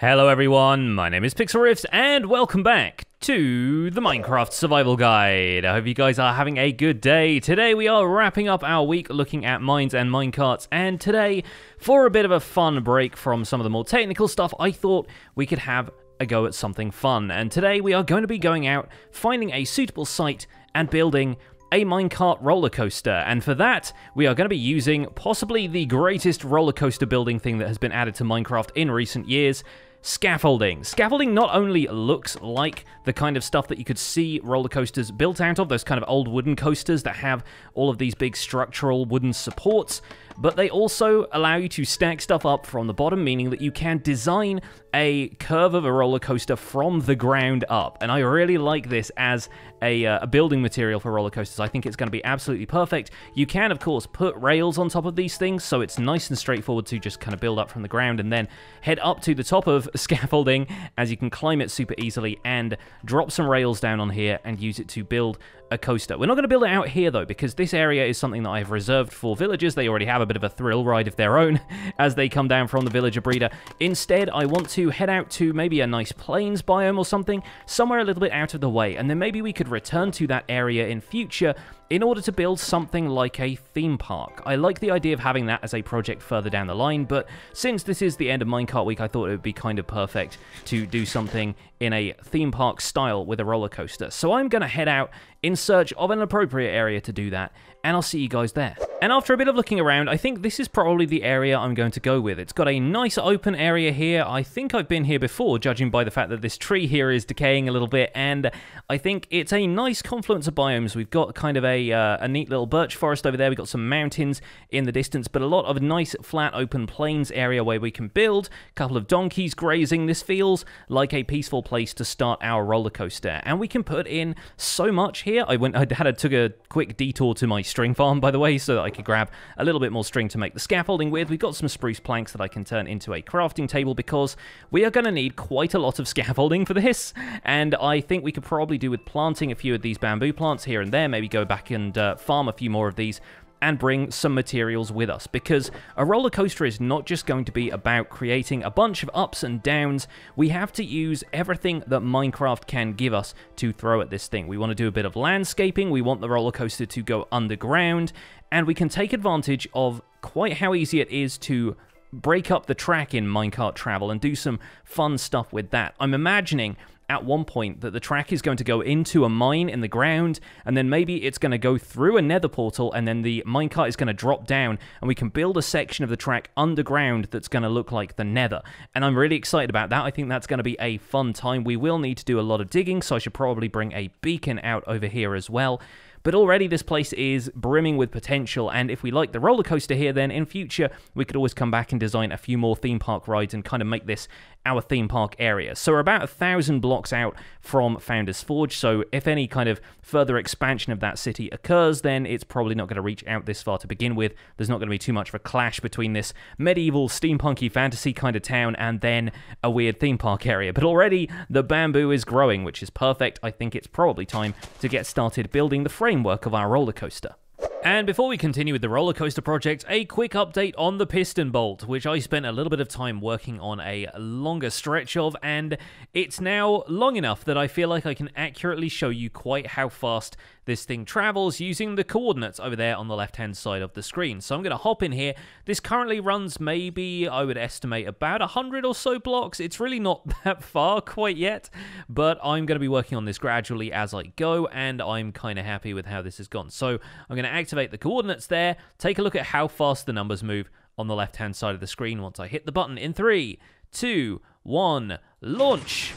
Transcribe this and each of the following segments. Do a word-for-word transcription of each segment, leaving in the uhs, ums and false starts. Hello everyone, my name is Pixlriffs and welcome back to the Minecraft Survival Guide. I hope you guys are having a good day. Today we are wrapping up our week looking at mines and minecarts, and today, for a bit of a fun break from some of the more technical stuff, I thought we could have a go at something fun. And today we are going to be going out, finding a suitable site and building a minecart roller coaster, and for that we are going to be using possibly the greatest roller coaster building thing that has been added to Minecraft in recent years: scaffolding. Scaffolding not only looks like the kind of stuff that you could see roller coasters built out of, those kind of old wooden coasters that have all of these big structural wooden supports, but they also allow you to stack stuff up from the bottom, meaning that you can design a curve of a roller coaster from the ground up. And I really like this as a, uh, a building material for roller coasters. I think it's going to be absolutely perfect. You can, of course, put rails on top of these things, so it's nice and straightforward to just kind of build up from the ground and then head up to the top of scaffolding, as you can climb it super easily and drop some rails down on here and use it to build a coaster. We're not going to build it out here though, because this area is something that I've reserved for villagers. They already have a bit of a thrill ride of their own as they come down from the villager breeder. Instead, I want to head out to maybe a nice plains biome or something, somewhere a little bit out of the way, and then maybe we could return to that area in future in order to build something like a theme park. I like the idea of having that as a project further down the line, but since this is the end of Minecart Week, I thought it would be kind of perfect to do something in a theme park style with a roller coaster. So I'm going to head out in search of an appropriate area to do that, and I'll see you guys there. And after a bit of looking around, I think this is probably the area I'm going to go with. It's got a nice open area here. I think I've been here before, judging by the fact that this tree here is decaying a little bit, and I think it's a nice confluence of biomes. We've got kind of a, uh, a neat little birch forest over there. We've got some mountains in the distance, but a lot of nice flat open plains area where we can build. A couple of donkeys grazing. This feels like a peaceful place to start our roller coaster, and we can put in so much here. I went, I had, I took a quick detour to my string farm, by the way, so that I could grab a little bit more string to make the scaffolding with. We've got some spruce planks that I can turn into a crafting table, because we are going to need quite a lot of scaffolding for this, and I think we could probably do with planting a few of these bamboo plants here and there, maybe go back and uh, farm a few more of these and bring some materials with us, because a roller coaster is not just going to be about creating a bunch of ups and downs. We have to use everything that Minecraft can give us to throw at this thing. We want to do a bit of landscaping, we want the roller coaster to go underground, and we can take advantage of quite how easy it is to break up the track in minecart travel and do some fun stuff with that. I'm imagining at one point that the track is going to go into a mine in the ground, and then maybe it's going to go through a nether portal, and then the minecart is going to drop down, and we can build a section of the track underground that's going to look like the nether. And I'm really excited about that. I think that's going to be a fun time. We will need to do a lot of digging, so I should probably bring a beacon out over here as well. But already this place is brimming with potential, and if we like the roller coaster here, then in future we could always come back and design a few more theme park rides and kind of make this our theme park area. So we're about a thousand blocks out from Founders Forge, so if any kind of further expansion of that city occurs, then it's probably not going to reach out this far to begin with. There's not going to be too much of a clash between this medieval steampunky fantasy kind of town and then a weird theme park area. But already the bamboo is growing, which is perfect. I think it's probably time to get started building the frame Work of our roller coaster. And before we continue with the roller coaster project, a quick update on the piston bolt, which I spent a little bit of time working on a longer stretch of, and it's now long enough that I feel like I can accurately show you quite how fast this thing travels using the coordinates over there on the left-hand side of the screen. So I'm going to hop in here. This currently runs maybe, I would estimate, about one hundred or so blocks. It's really not that far quite yet, but I'm going to be working on this gradually as I go, and I'm kind of happy with how this has gone. So I'm going to activate the coordinates there, take a look at how fast the numbers move on the left-hand side of the screen once I hit the button in three, two, one, launch!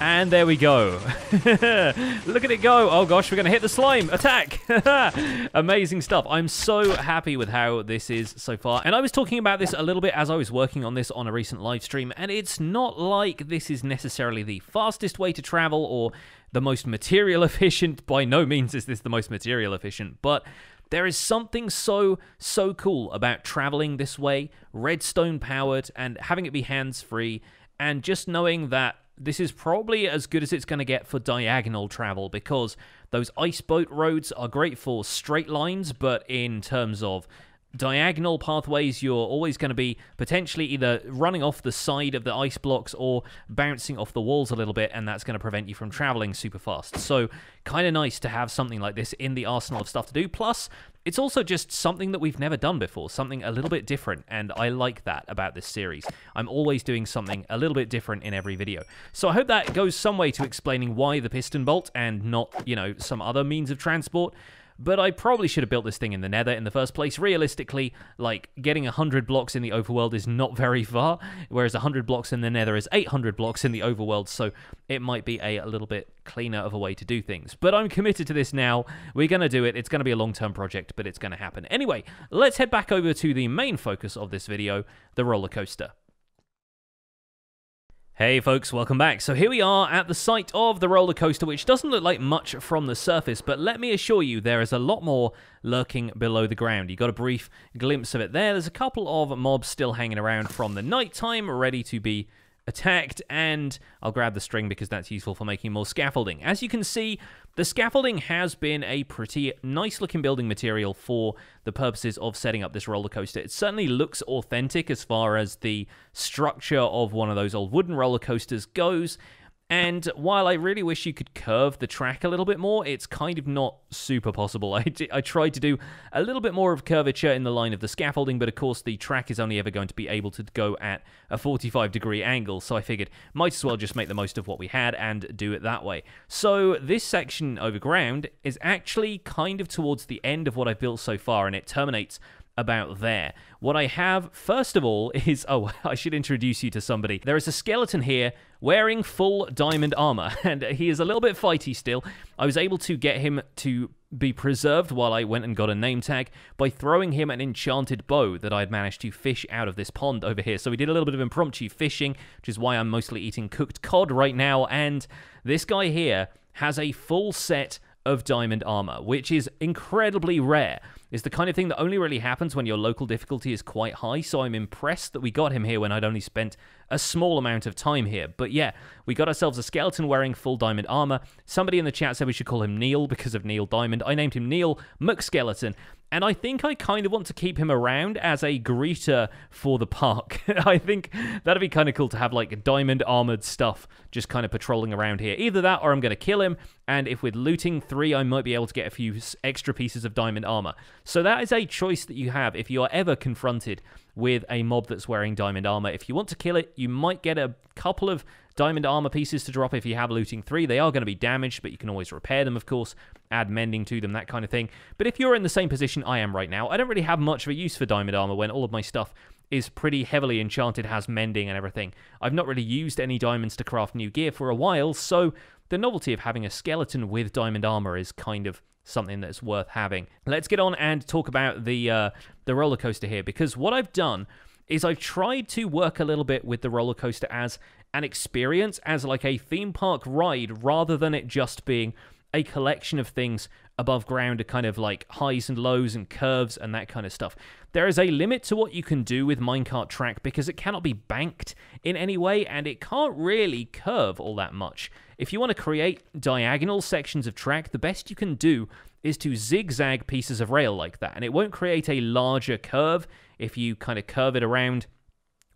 And there we go. Look at it go. Oh gosh, we're going to hit the slime. Attack. Amazing stuff. I'm so happy with how this is so far. And I was talking about this a little bit as I was working on this on a recent live stream, and it's not like this is necessarily the fastest way to travel or the most material efficient. By no means is this the most material efficient, but there is something so, so cool about traveling this way, redstone powered, and having it be hands-free, and just knowing that this is probably as good as it's going to get for diagonal travel, because those ice boat roads are great for straight lines, but in terms of diagonal pathways, you're always going to be potentially either running off the side of the ice blocks or bouncing off the walls a little bit, and that's going to prevent you from traveling super fast. So kind of nice to have something like this in the arsenal of stuff to do. Plus, it's also just something that we've never done before, something a little bit different, and I like that about this series. I'm always doing something a little bit different in every video. So I hope that goes some way to explaining why the piston bolt and not, you know, some other means of transport. But I probably should have built this thing in the nether in the first place. Realistically, like, getting one hundred blocks in the overworld is not very far, whereas one hundred blocks in the nether is eight hundred blocks in the overworld, so it might be a, a little bit cleaner of a way to do things. But I'm committed to this now. We're going to do it. It's going to be a long-term project, but it's going to happen. Anyway, let's head back over to the main focus of this video, the roller coaster. Hey folks, welcome back. So here we are at the site of the roller coaster, which doesn't look like much from the surface, but let me assure you there is a lot more lurking below the ground. You got a brief glimpse of it there. There's a couple of mobs still hanging around from the nighttime, ready to be attacked, and I'll grab the string because that's useful for making more scaffolding. As you can see, the scaffolding has been a pretty nice looking building material for the purposes of setting up this roller coaster. It certainly looks authentic as far as the structure of one of those old wooden roller coasters goes. And while I really wish you could curve the track a little bit more, it's kind of not super possible. I, I tried to do a little bit more of curvature in the line of the scaffolding, but of course the track is only ever going to be able to go at a forty-five degree angle, so I figured might as well just make the most of what we had and do it that way. So this section over ground is actually kind of towards the end of what I've built so far, and it terminates about there. What I have, first of all, is... Oh, I should introduce you to somebody. There is a skeleton here wearing full diamond armor, and he is a little bit fighty still. I was able to get him to be preserved while I went and got a name tag by throwing him an enchanted bow that I had managed to fish out of this pond over here. So we did a little bit of impromptu fishing, which is why I'm mostly eating cooked cod right now, and this guy here has a full set of diamond armor, which is incredibly rare. It's the kind of thing that only really happens when your local difficulty is quite high, so I'm impressed that we got him here when I'd only spent a small amount of time here. But yeah, we got ourselves a skeleton wearing full diamond armor. Somebody in the chat said we should call him Neil because of Neil Diamond. I named him Neil McSkeleton, and I think I kind of want to keep him around as a greeter for the park. I think that'd be kind of cool to have, like, diamond armored stuff just kind of patrolling around here. Either that or I'm going to kill him, and if we're looting three, I might be able to get a few extra pieces of diamond armor. So that is a choice that you have if you are ever confronted with a mob that's wearing diamond armor. If you want to kill it, you might get a couple of diamond armor pieces to drop if you have looting three. They are going to be damaged, but you can always repair them, of course, add mending to them, that kind of thing. But if you're in the same position I am right now, I don't really have much of a use for diamond armor when all of my stuff is pretty heavily enchanted, has mending and everything. I've not really used any diamonds to craft new gear for a while, so the novelty of having a skeleton with diamond armor is kind of something that's worth having. Let's get on and talk about the uh, the roller coaster here, because what I've done is I've tried to work a little bit with the roller coaster as an experience, as like a theme park ride, rather than it just being a collection of things above ground, a kind of like highs and lows and curves and that kind of stuff. There is a limit to what you can do with Minecart track because it cannot be banked in any way, and it can't really curve all that much. If you want to create diagonal sections of track, the best you can do is to zigzag pieces of rail like that, and it won't create a larger curve. If you kind of curve it around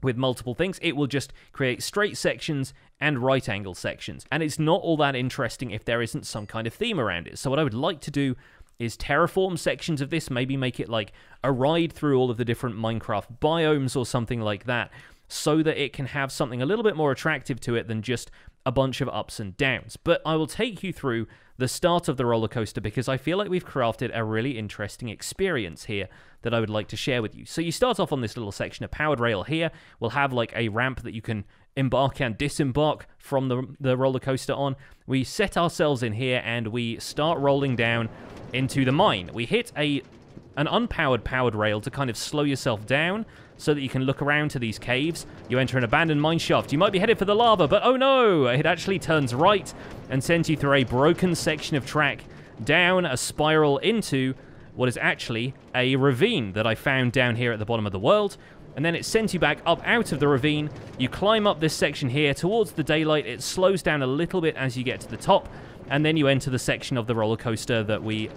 with multiple things, it will just create straight sections and right angle sections, and it's not all that interesting if there isn't some kind of theme around it. So what I would like to do is terraform sections of this, maybe make it like a ride through all of the different Minecraft biomes or something like that, so that it can have something a little bit more attractive to it than just a bunch of ups and downs. But I will take you through the start of the roller coaster because I feel like we've crafted a really interesting experience here that I would like to share with you. So you start off on this little section of powered rail here. We'll have like a ramp that you can embark and disembark from the, the roller coaster on. We set ourselves in here and we start rolling down into the mine. We hit a an unpowered powered rail to kind of slow yourself down so that you can look around to these caves. You enter an abandoned mine shaft. You might be headed for the lava, but oh no! It actually turns right and sends you through a broken section of track down a spiral into what is actually a ravine that I found down here at the bottom of the world. And then it sends you back up out of the ravine. You climb up this section here towards the daylight. It slows down a little bit as you get to the top, and then you enter the section of the roller coaster that we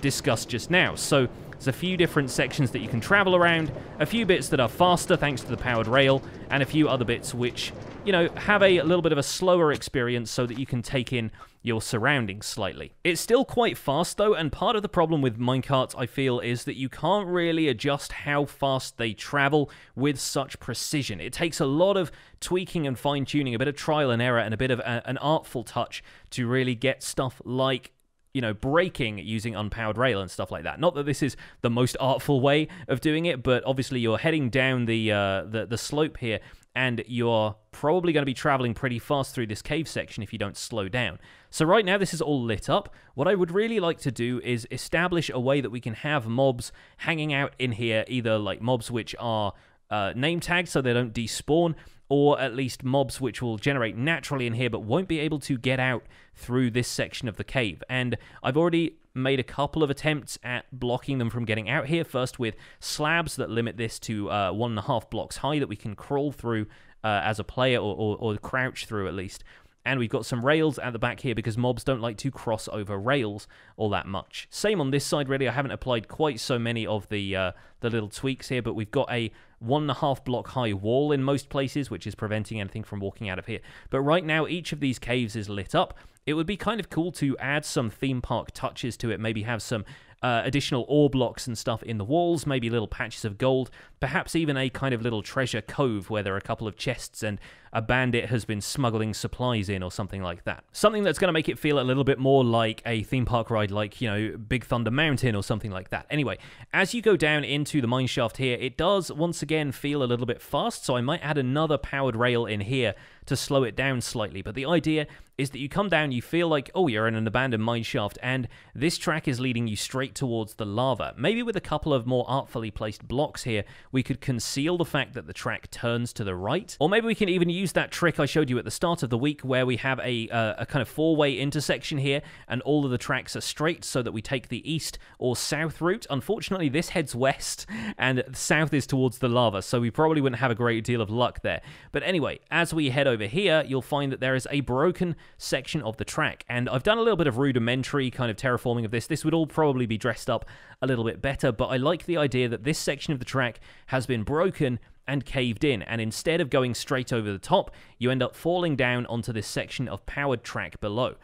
discussed just now. So There's a few different sections that you can travel around, a few bits that are faster thanks to the powered rail, and a few other bits which, you know, have a little bit of a slower experience so that you can take in your surroundings slightly. It's still quite fast though, and part of the problem with minecarts, I feel, is that you can't really adjust how fast they travel with such precision. It takes a lot of tweaking and fine-tuning, a bit of trial and error, and a bit of a, an artful touch to really get stuff like, you know, braking using unpowered rail and stuff like that. Not that this is the most artful way of doing it, but obviously you're heading down the uh, the, the slope here, and you're probably going to be traveling pretty fast through this cave section if you don't slow down. So right now this is all lit up. What I would really like to do is establish a way that we can have mobs hanging out in here, either like mobs which are uh, name tagged so they don't despawn, or at least mobs which will generate naturally in here but won't be able to get out through this section of the cave. And I've already made a couple of attempts at blocking them from getting out here, first with slabs that limit this to uh, one and a half blocks high that we can crawl through uh, as a player, or, or, or crouch through at least. And we've got some rails at the back here because mobs don't like to cross over rails all that much. Same on this side, really. I haven't applied quite so many of the uh, the little tweaks here, but we've got a one and a half block high wall in most places, which is preventing anything from walking out of here. But right now, each of these caves is lit up. It would be kind of cool to add some theme park touches to it, maybe have some Uh, additional ore blocks and stuff in the walls, maybe little patches of gold, perhaps even a kind of little treasure cove where there are a couple of chests and a bandit has been smuggling supplies in or something like that. Something that's going to make it feel a little bit more like a theme park ride, like, you know, Big Thunder Mountain or something like that. Anyway, as you go down into the mine shaft here, it does once again feel a little bit fast, so I might add another powered rail in here to slow it down slightly. But the idea is that you come down, you feel like, oh, you're in an abandoned mine shaft, and this track is leading you straight towards the lava. Maybe with a couple of more artfully placed blocks here, we could conceal the fact that the track turns to the right. Or maybe we can even use that trick I showed you at the start of the week where we have a, uh, a kind of four-way intersection here, and all of the tracks are straight so that we take the east or south route. Unfortunately, this heads west, and south is towards the lava, so we probably wouldn't have a great deal of luck there. But anyway, as we head over Over here, you'll find that there is a broken section of the track, and I've done a little bit of rudimentary kind of terraforming of this. This would all probably be dressed up a little bit better, but I like the idea that this section of the track has been broken and caved in, and instead of going straight over the top, you end up falling down onto this section of powered track below.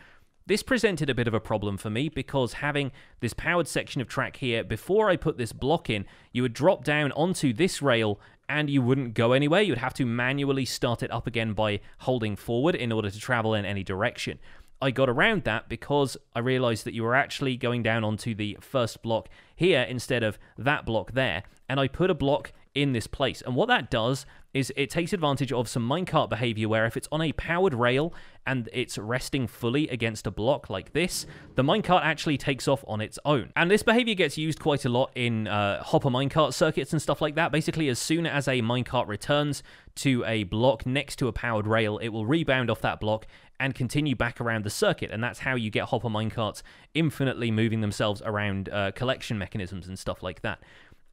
This presented a bit of a problem for me because having this powered section of track here, before I put this block in, you would drop down onto this rail and you wouldn't go anywhere. You'd have to manually start it up again by holding forward in order to travel in any direction. I got around that because I realized that you were actually going down onto the first block here instead of that block there, and I put a block in this place. And what that does is it takes advantage of some minecart behavior where if it's on a powered rail and it's resting fully against a block like this, the minecart actually takes off on its own. And this behavior gets used quite a lot in uh, hopper minecart circuits and stuff like that. Basically, as soon as a minecart returns to a block next to a powered rail, it will rebound off that block and continue back around the circuit, and that's how you get hopper minecarts infinitely moving themselves around uh, collection mechanisms and stuff like that.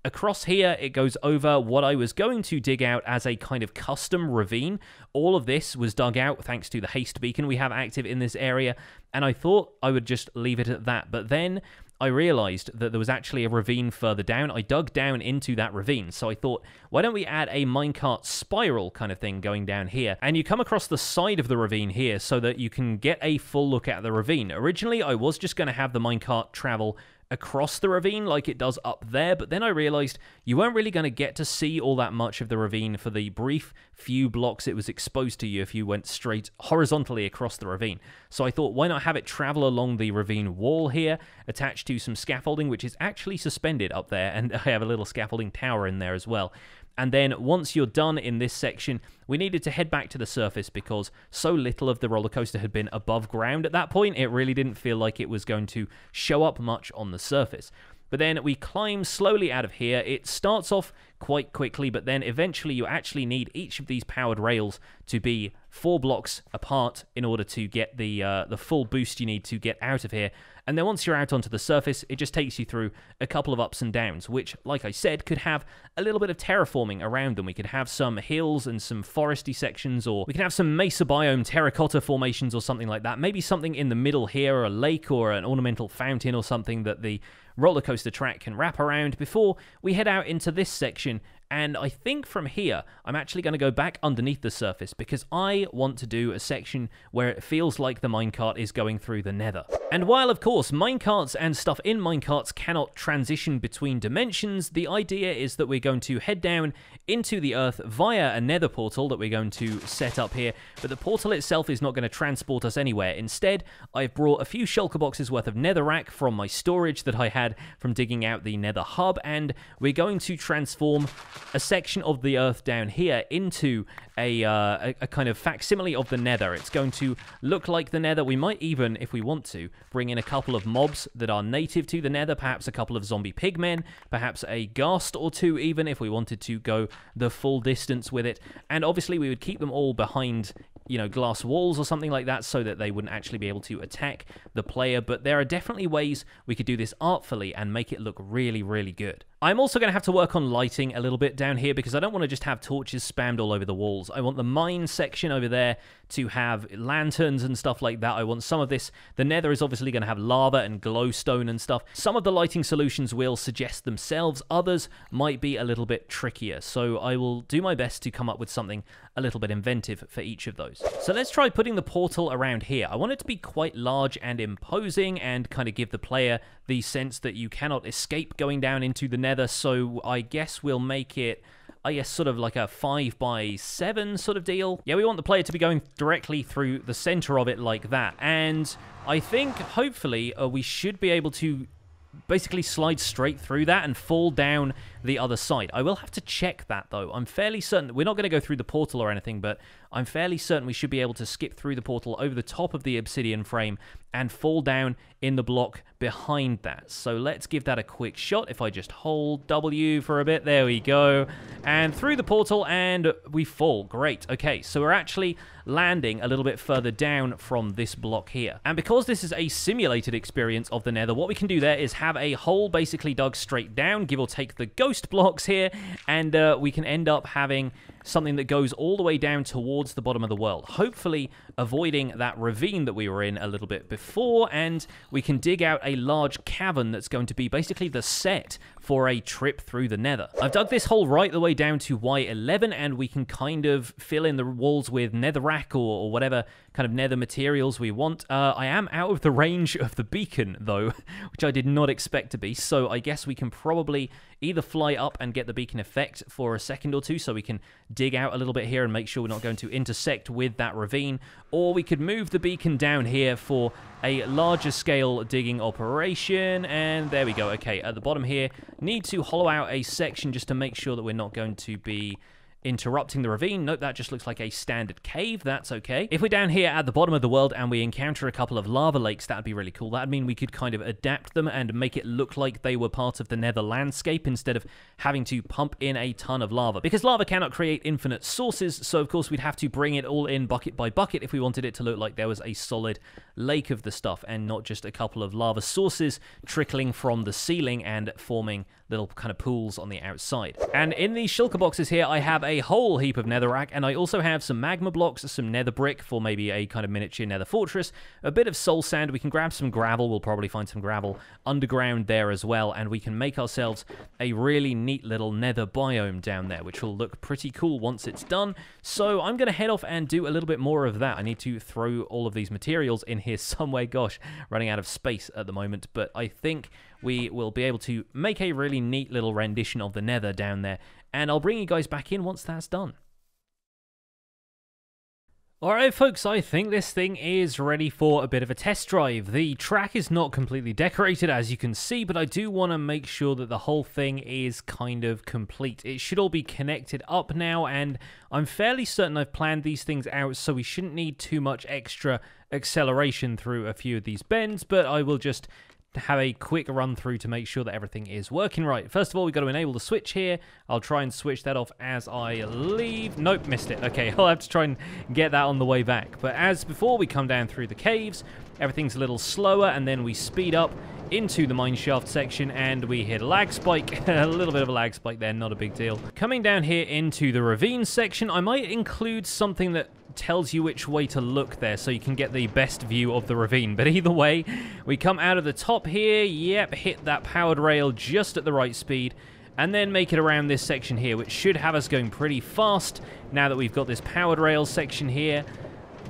Across here, it goes over what I was going to dig out as a kind of custom ravine. All of this was dug out thanks to the haste beacon we have active in this area, and I thought I would just leave it at that, but then I realized that there was actually a ravine further down. I dug down into that ravine, so I thought, why don't we add a minecart spiral kind of thing going down here? And you come across the side of the ravine here so that you can get a full look at the ravine. Originally, I was just going to have the minecart travel across the ravine like it does up there, but then I realized you weren't really going to get to see all that much of the ravine for the brief few blocks it was exposed to you if you went straight horizontally across the ravine. So I thought, why not have it travel along the ravine wall here, attached to some scaffolding, which is actually suspended up there, and I have a little scaffolding tower in there as well. And then once you're done in this section, we needed to head back to the surface because so little of the roller coaster had been above ground at that point, it really didn't feel like it was going to show up much on the surface. But then we climb slowly out of here. It starts off quite quickly, but then eventually you actually need each of these powered rails to be four blocks apart in order to get the uh, the full boost you need to get out of here. And then once you're out onto the surface, it just takes you through a couple of ups and downs, which, like I said, could have a little bit of terraforming around them. We could have some hills and some foresty sections, or we could have some mesa biome terracotta formations or something like that. Maybe something in the middle here, or a lake or an ornamental fountain or something that the roller coaster track can wrap around before we head out into this section. And I think from here, I'm actually going to go back underneath the surface because I want to do a section where it feels like the minecart is going through the nether. And while, of course, minecarts and stuff in minecarts cannot transition between dimensions, the idea is that we're going to head down into the earth via a nether portal that we're going to set up here. But the portal itself is not going to transport us anywhere. Instead, I've brought a few shulker boxes worth of netherrack from my storage that I had from digging out the nether hub, and we're going to transform a section of the earth down here into a, uh, a, a kind of facsimile of the nether. It's going to look like the nether. We might even, if we want to, bring in a couple of mobs that are native to the nether, perhaps a couple of zombie pigmen, perhaps a ghast or two even, if we wanted to go the full distance with it. And obviously we would keep them all behind, you know, glass walls or something like that so that they wouldn't actually be able to attack the player. But there are definitely ways we could do this artfully and make it look really, really good. I'm also going to have to work on lighting a little bit down here because I don't want to just have torches spammed all over the walls. I want the mine section over there to have lanterns and stuff like that. I want some of this. The nether is obviously going to have lava and glowstone and stuff. Some of the lighting solutions will suggest themselves. Others might be a little bit trickier. So I will do my best to come up with something a little bit inventive for each of those. So let's try putting the portal around here. I want it to be quite large and imposing and kind of give the player the sense that you cannot escape going down into the nether. So I guess we'll make it, I guess, sort of like a five by seven sort of deal. Yeah, we want the player to be going directly through the center of it like that. And I think, hopefully, uh, we should be able to basically slide straight through that and fall down the other side. I will have to check that, though. I'm fairly certain we're not going to go through the portal or anything, but I'm fairly certain we should be able to skip through the portal over the top of the obsidian frame and fall down in the block behind that. So let's give that a quick shot. If I just hold W for a bit, there we go. And through the portal, and we fall. Great. Okay, so we're actually landing a little bit further down from this block here. And because this is a simulated experience of the nether, what we can do there is have a hole basically dug straight down, give or take the ghost blocks here, and uh, we can end up having something that goes all the way down towards the bottom of the world, hopefully avoiding that ravine that we were in a little bit before, and we can dig out a large cavern that's going to be basically the set for a trip through the nether. I've dug this hole right the way down to Y eleven, and we can kind of fill in the walls with netherrack or, or whatever kind of nether materials we want. Uh, I am out of the range of the beacon, though, which I did not expect to be, so I guess we can probably either fly up and get the beacon effect for a second or two so we can dig out a little bit here and make sure we're not going to intersect with that ravine, or we could move the beacon down here for a larger scale digging operation, and there we go. Okay, at the bottom here, need to hollow out a section just to make sure that we're not going to be interrupting the ravine. Nope, that just looks like a standard cave. That's okay. If we're down here at the bottom of the world and we encounter a couple of lava lakes, that'd be really cool. That'd mean we could kind of adapt them and make it look like they were part of the nether landscape instead of having to pump in a ton of lava. Because lava cannot create infinite sources, so of course we'd have to bring it all in bucket by bucket if we wanted it to look like there was a solid lake of the stuff and not just a couple of lava sources trickling from the ceiling and forming little kind of pools on the outside. And in these shulker boxes here, I have a whole heap of netherrack, and I also have some magma blocks, some nether brick for maybe a kind of miniature nether fortress, a bit of soul sand. We can grab some gravel. We'll probably find some gravel underground there as well, and we can make ourselves a really neat little nether biome down there, which will look pretty cool once it's done. So I'm going to head off and do a little bit more of that. I need to throw all of these materials in here somewhere. Gosh, running out of space at the moment, but I think we will be able to make a really neat little rendition of the nether down there, and I'll bring you guys back in once that's done. Alright folks, I think this thing is ready for a bit of a test drive. The track is not completely decorated as you can see, but I do want to make sure that the whole thing is kind of complete. It should all be connected up now, and I'm fairly certain I've planned these things out, so we shouldn't need too much extra acceleration through a few of these bends, but I will just to have a quick run through to make sure that everything is working right. First of all, we've got to enable the switch here. I'll try and switch that off as I leave. Nope, missed it. Okay, I'll have to try and get that on the way back. But as before, we come down through the caves. Everything's a little slower, and then we speed up into the mineshaft section, and we hit a lag spike. A little bit of a lag spike there, not a big deal. Coming down here into the ravine section, I might include something that tells you which way to look there so you can get the best view of the ravine. But either way, we come out of the top here. Yep, hit that powered rail just at the right speed, and then make it around this section here, which should have us going pretty fast now that we've got this powered rail section here.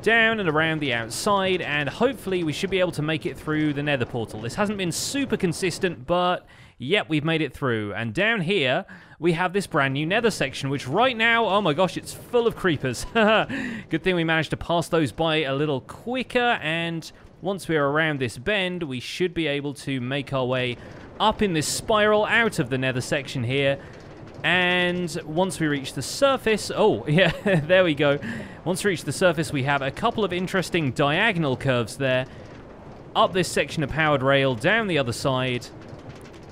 Down and around the outside, and hopefully we should be able to make it through the nether portal. This hasn't been super consistent, but yep, we've made it through. And down here, we have this brand new nether section, which right now, oh my gosh, it's full of creepers. Good thing we managed to pass those by a little quicker, and once we're around this bend, we should be able to make our way up in this spiral out of the nether section here. And once we reach the surface, oh yeah, there we go. Once we reach the surface, we have a couple of interesting diagonal curves there. Up this section of powered rail, down the other side,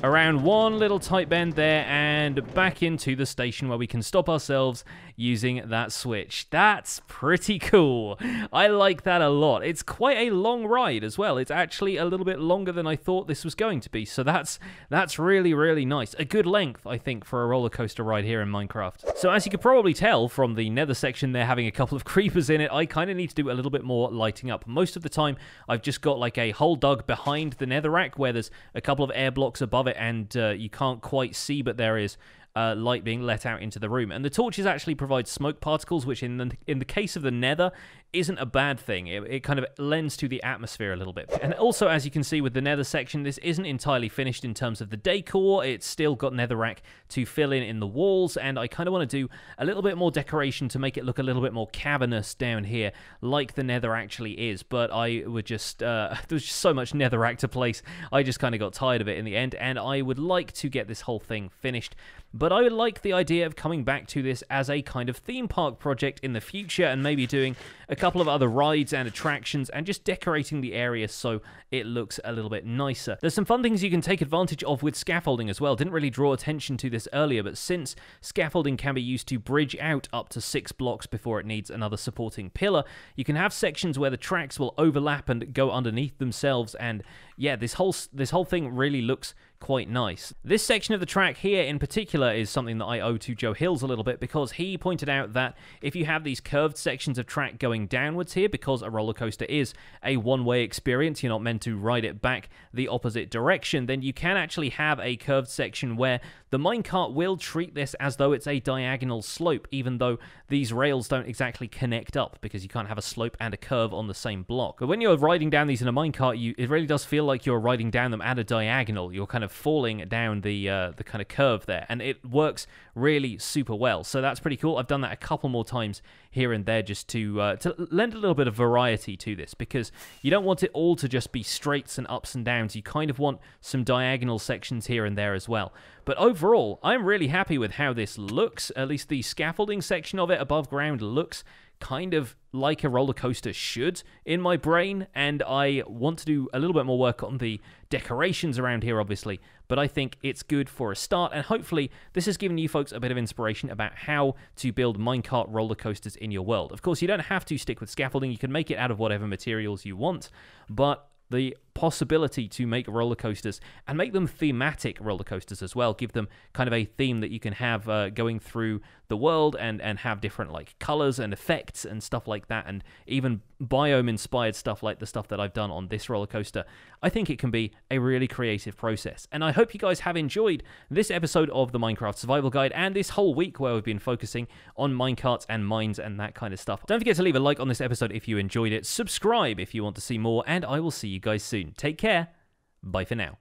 around one little tight bend there, and back into the station where we can stop ourselves using that switch. That's pretty cool. I like that a lot. It's quite a long ride as well. It's actually a little bit longer than I thought this was going to be, so that's that's really, really nice. A good length, I think, for a roller coaster ride here in Minecraft. So as you could probably tell from the nether section there having a couple of creepers in it, I kind of need to do a little bit more lighting up. Most of the time, I've just got like a hole dug behind the nether rack where there's a couple of air blocks above it, and uh, you can't quite see, but there is uh, light being let out into the room. And the torches actually provide smoke particles, which in the, in the case of the nether isn't a bad thing. It, it kind of lends to the atmosphere a little bit. And also, as you can see with the nether section, this isn't entirely finished in terms of the decor. It's still got netherrack to fill in in the walls, and I kind of want to do a little bit more decoration to make it look a little bit more cavernous down here, like the nether actually is. But I would just, uh, there was just so much netherrack to place, I just kind of got tired of it in the end, and I would like to get this whole thing finished. But I would like the idea of coming back to this as a kind of theme park project in the future, and maybe doing a couple of other rides and attractions and just decorating the area so it looks a little bit nicer. There's some fun things you can take advantage of with scaffolding as well. Didn't really draw attention to this earlier, but since scaffolding can be used to bridge out up to six blocks before it needs another supporting pillar, you can have sections where the tracks will overlap and go underneath themselves, and yeah, this whole this whole thing really looks quite nice. This section of the track here in particular is something that I owe to Joe Hills a little bit, because he pointed out that if you have these curved sections of track going downwards here, because a roller coaster is a one-way experience, you're not meant to ride it back the opposite direction, then you can actually have a curved section where the minecart will treat this as though it's a diagonal slope, even though these rails don't exactly connect up, because you can't have a slope and a curve on the same block. But when you're riding down these in a minecart, you it really does feel like you're riding down them at a diagonal. You're kind of falling down the uh, the kind of curve there, and it works really super well. So that's pretty cool. I've done that a couple more times here and there just to uh, to lend a little bit of variety to this, because you don't want it all to just be straights and ups and downs. You kind of want some diagonal sections here and there as well. But overall, I'm really happy with how this looks. At least the scaffolding section of it above ground looks kind of like a roller coaster should in my brain, and I want to do a little bit more work on the decorations around here, obviously, but I think it's good for a start, and hopefully this has given you folks a bit of inspiration about how to build minecart roller coasters in your world. Of course, you don't have to stick with scaffolding. You can make it out of whatever materials you want, but the possibility to make roller coasters and make them thematic roller coasters as well, give them kind of a theme that you can have uh, going through the world, and and have different like colors and effects and stuff like that, and even biome inspired stuff like the stuff that I've done on this roller coaster. I think it can be a really creative process, and I hope you guys have enjoyed this episode of the Minecraft Survival Guide, and this whole week where we've been focusing on minecarts and mines and that kind of stuff. Don't forget to leave a like on this episode if you enjoyed it, subscribe if you want to see more, and I will see you guys soon. Take care. Bye for now.